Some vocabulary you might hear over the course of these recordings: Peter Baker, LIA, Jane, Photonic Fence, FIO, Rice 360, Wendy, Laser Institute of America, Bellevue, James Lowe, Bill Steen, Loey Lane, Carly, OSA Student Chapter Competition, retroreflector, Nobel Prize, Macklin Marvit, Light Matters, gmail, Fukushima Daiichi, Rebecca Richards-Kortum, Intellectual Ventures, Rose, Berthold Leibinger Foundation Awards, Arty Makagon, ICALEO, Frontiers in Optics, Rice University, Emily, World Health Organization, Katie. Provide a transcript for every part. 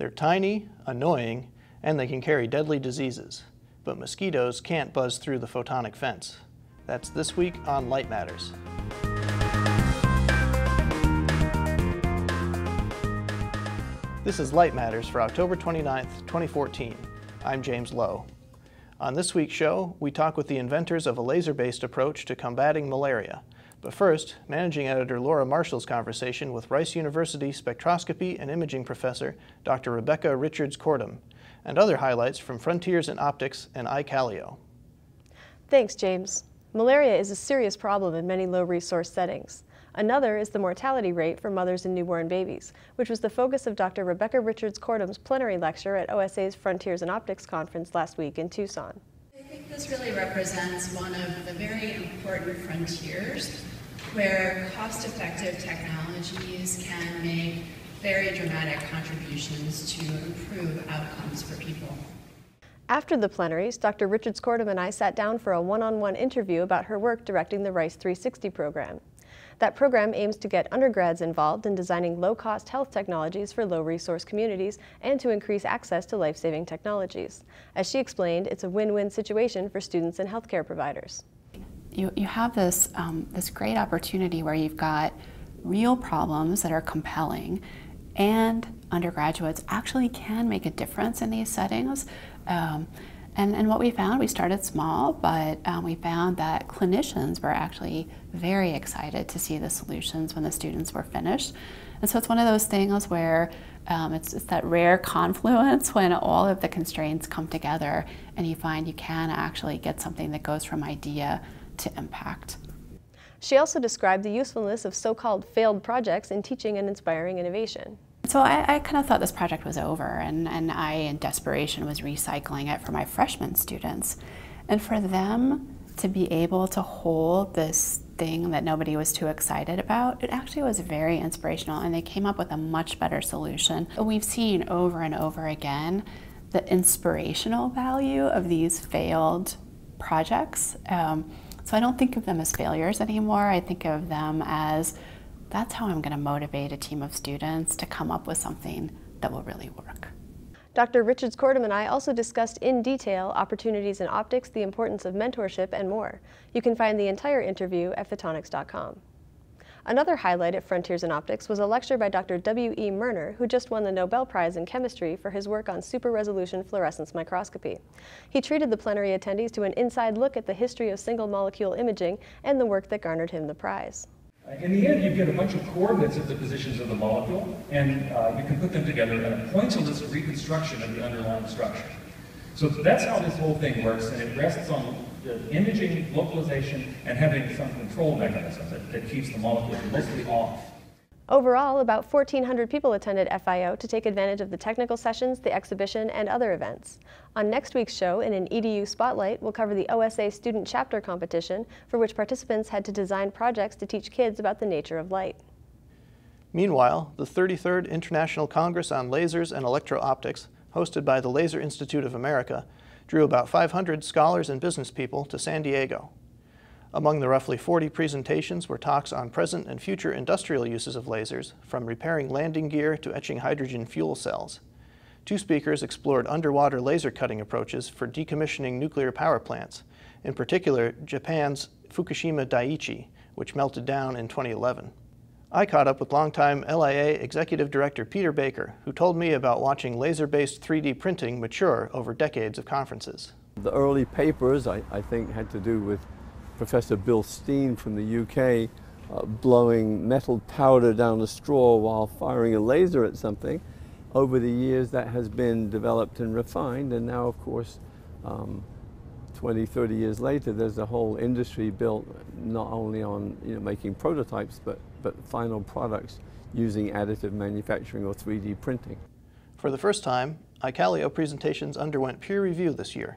They're tiny, annoying, and they can carry deadly diseases. But mosquitoes can't buzz through the photonic fence. That's this week on Light Matters. This is Light Matters for October 29th, 2014. I'm James Lowe. On this week's show, we talk with the inventors of a laser-based approach to combating malaria. But first, managing editor Laura Marshall's conversation with Rice University spectroscopy and imaging professor Dr. Rebecca Richards-Kortum, and other highlights from Frontiers in Optics and ICALEO. Thanks, James. Malaria is a serious problem in many low-resource settings. Another is the mortality rate for mothers and newborn babies, which was the focus of Dr. Rebecca Richards-Kortum's plenary lecture at OSA's Frontiers in Optics conference last week in Tucson. I think this really represents one of the very important frontiers where cost-effective technologies can make very dramatic contributions to improve outcomes for people. After the plenaries, Dr. Richards-Kortum and I sat down for a one-on-one interview about her work directing the Rice 360 program. That program aims to get undergrads involved in designing low-cost health technologies for low-resource communities and to increase access to life-saving technologies. As she explained, it's a win-win situation for students and healthcare providers. You have this, this great opportunity where you've got real problems that are compelling, and undergraduates actually can make a difference in these settings. And what we found, we started small, but we found that clinicians were actually very excited to see the solutions when the students were finished. And so it's one of those things where it's that rare confluence when all of the constraints come together and you find you can actually get something that goes from idea to impact. She also described the usefulness of so-called failed projects in teaching and inspiring innovation. So I kind of thought this project was over, and I, in desperation, was recycling it for my freshman students. And for them to be able to hold this thing that nobody was too excited about, it actually was very inspirational, and they came up with a much better solution. We've seen over and over again the inspirational value of these failed projects. So I don't think of them as failures anymore. I think of them as, that's how I'm going to motivate a team of students to come up with something that will really work. Dr. Richards-Kortum and I also discussed in detail opportunities in optics, the importance of mentorship, and more. You can find the entire interview at photonics.com. Another highlight at Frontiers in Optics was a lecture by Dr. W. E. Murner, who just won the Nobel Prize in Chemistry for his work on super-resolution fluorescence microscopy. He treated the plenary attendees to an inside look at the history of single-molecule imaging and the work that garnered him the prize. In the end, you get a bunch of coordinates of the positions of the molecule, and you can put them together in a pointillist reconstruction of the underlying structure. So that's how this whole thing works, and it rests on imaging, localization, and having some control mechanism that keeps the molecule mostly off. Overall, about 1,400 people attended FIO to take advantage of the technical sessions, the exhibition, and other events. On next week's show, in an EDU Spotlight, we'll cover the OSA Student Chapter Competition, for which participants had to design projects to teach kids about the nature of light. Meanwhile, the 33rd International Congress on Lasers and Electro-Optics, hosted by the Laser Institute of America, drew about 500 scholars and business people to San Diego. Among the roughly 40 presentations were talks on present and future industrial uses of lasers, from repairing landing gear to etching hydrogen fuel cells. Two speakers explored underwater laser cutting approaches for decommissioning nuclear power plants, in particular Japan's Fukushima Daiichi, which melted down in 2011. I caught up with longtime LIA Executive Director Peter Baker, who told me about watching laser-based 3D printing mature over decades of conferences. The early papers, I think, had to do with Professor Bill Steen from the UK blowing metal powder down a straw while firing a laser at something. Over the years that has been developed and refined, and now of course 20, 30 years later there's a whole industry built not only on making prototypes but final products using additive manufacturing or 3D printing. For the first time, ICALEO presentations underwent peer review this year,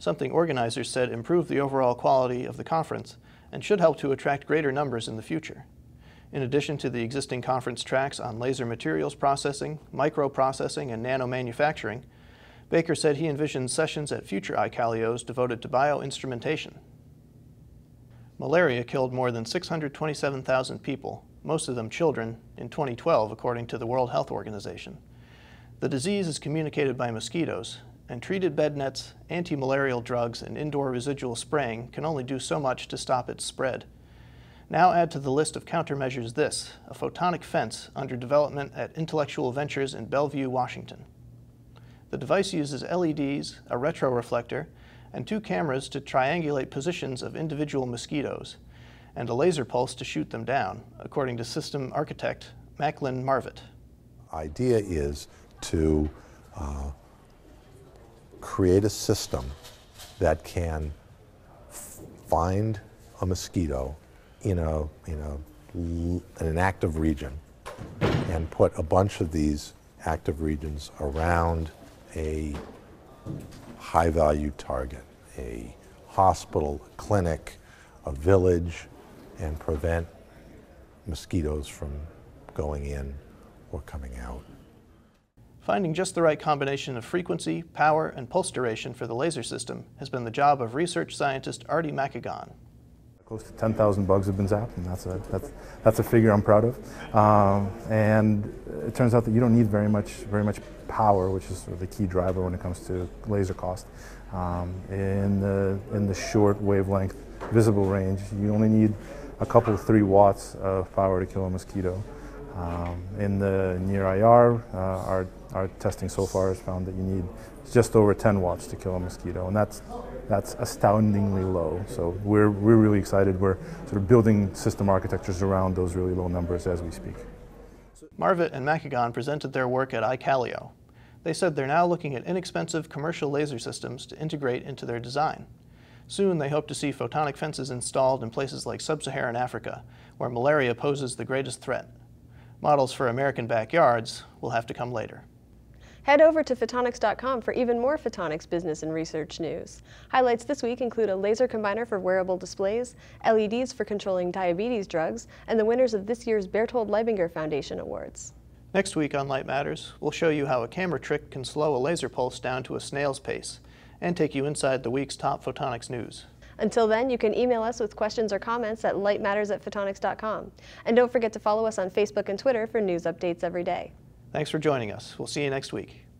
something organizers said improved the overall quality of the conference and should help to attract greater numbers in the future. In addition to the existing conference tracks on laser materials processing, microprocessing, and nanomanufacturing, Baker said he envisions sessions at future ICALEOs devoted to bioinstrumentation. Malaria killed more than 627,000 people, most of them children, in 2012, according to the World Health Organization. The disease is communicated by mosquitoes, and treated bed nets, anti-malarial drugs, and indoor residual spraying can only do so much to stop its spread. Now add to the list of countermeasures this, a photonic fence under development at Intellectual Ventures in Bellevue, Washington. The device uses LEDs, a retroreflector, and two cameras to triangulate positions of individual mosquitoes, and a laser pulse to shoot them down, according to system architect Macklin Marvit. Idea is to create a system that can find a mosquito in an active region and put a bunch of these active regions around a high-value target, a hospital, a clinic, a village, and prevent mosquitoes from going in or coming out. Finding just the right combination of frequency, power, and pulse duration for the laser system has been the job of research scientist Arty Makagon. Close to 10,000 bugs have been zapped, and that's a figure I'm proud of. And it turns out that you don't need very much power, which is sort of the key driver when it comes to laser cost. In the short wavelength visible range, you only need a couple 3 watts of power to kill a mosquito. In the near IR, our testing so far has found that you need just over 10 watts to kill a mosquito, and that's astoundingly low. So we're really excited. We're sort of building system architectures around those really low numbers as we speak. Marvit and Makagon presented their work at ICALEO. They said they're now looking at inexpensive commercial laser systems to integrate into their design. Soon they hope to see photonic fences installed in places like sub-Saharan Africa, where malaria poses the greatest threat. Models for American backyards will have to come later. Head over to photonics.com for even more photonics business and research news. Highlights this week include a laser combiner for wearable displays, LEDs for controlling diabetes drugs, and the winners of this year's Berthold Leibinger Foundation Awards. Next week on Light Matters, we'll show you how a camera trick can slow a laser pulse down to a snail's pace and take you inside the week's top photonics news. Until then, you can email us with questions or comments at lightmatters@photonics.com. And don't forget to follow us on Facebook and Twitter for news updates every day. Thanks for joining us. We'll see you next week.